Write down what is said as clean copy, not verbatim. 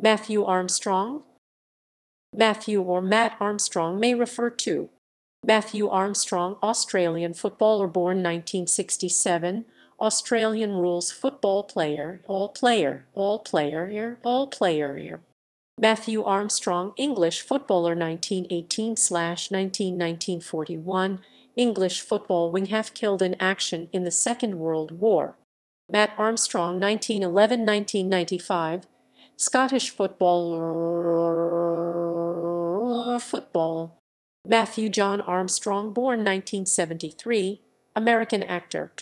Matthew Armstrong. Matthew or Matt Armstrong may refer to Matthew Armstrong, Australian footballer born 1967, Australian rules football player, all player. Matthew Armstrong, English footballer 1918-1941, English football wing half killed in action in the Second World War. Matt Armstrong, 1911-1995, Scottish football. Matthew John Armstrong, born 1973, American actor.